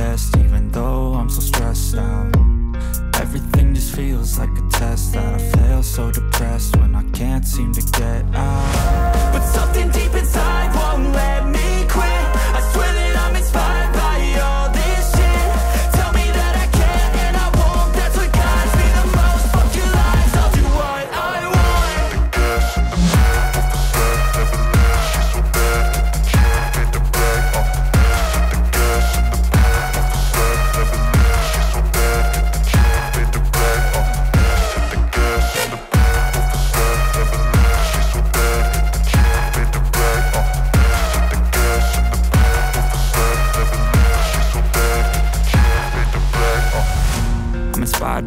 best, even though I'm so stressed out. Everything just feels like a test that I fail, so depressed when I can't seem to get out. But something deep inside won't let me quit. I swear that I'm inspired by all this shit. Tell me that I can't and I won't, that's what guides me the most. Fuck your lies, I'll do what I want. The cash in the man, off the set, never left, she's so bad. Can't hit the bag, off the dash. The cash in the man, off the set, never left, she's so bad. Can't hit the bag, off the dash. The cash in the man, off the set, never left, she's so bad. Can't hit the bag, off the dash. The cash in the man, off the set, never left, she's so bad. Can't hit the bag, off. I'm inspired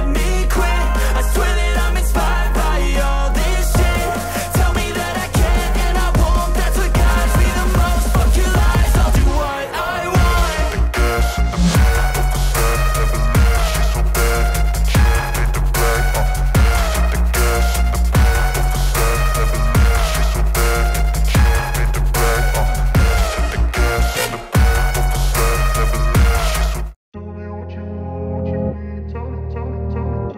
me quit. I swear that I'm inspired by all this shit. Tell me that I can't and I won't, that's what guides me the most. Fuck your lies, I'll do what I want. The cash in the man, off the set, never left, she's so bad. Can't hit the bag, off the dash. The cash in the man, off the set, never left, she's so bad. Can't hit the bag, off the dash. The cash in the man, off the set, never left, she's so bad. Tell me what you want, tell me, tell me, tell me.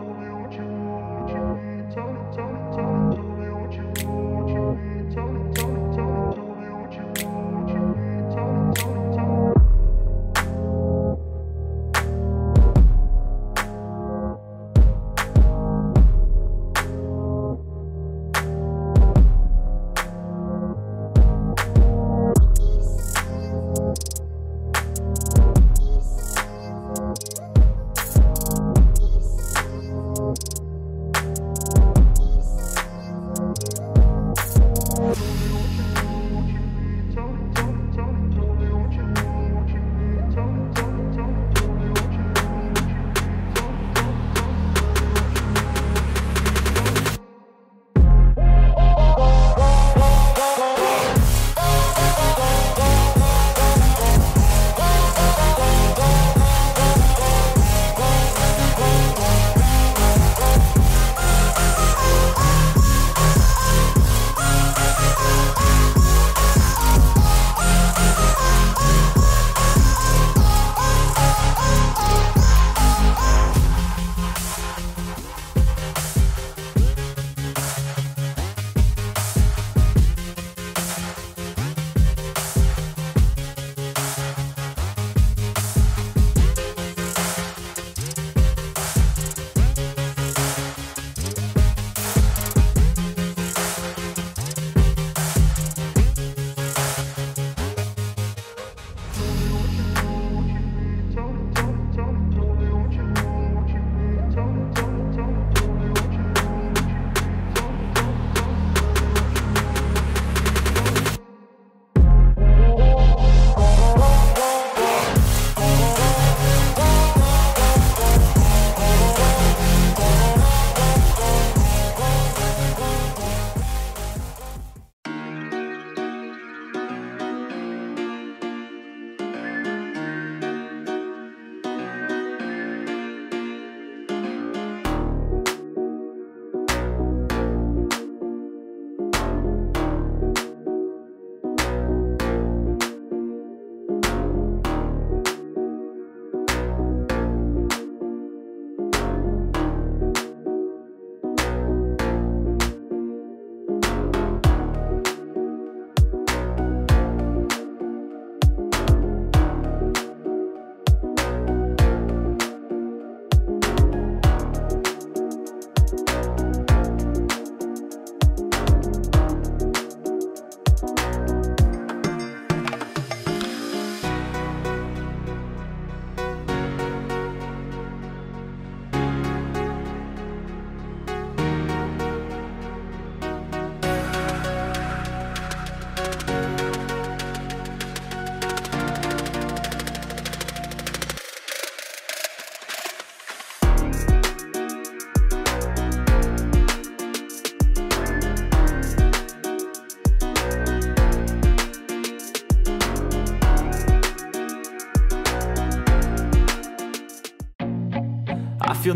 feel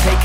Take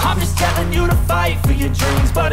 I'm just telling you to fight for your dreams, but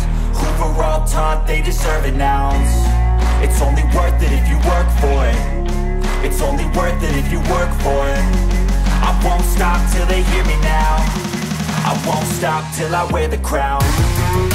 who were all taught they deserve an ounce. It's only worth it if you work for it. It's only worth it if you work for it. I won't stop till they hear me now. I won't stop till I wear the crown.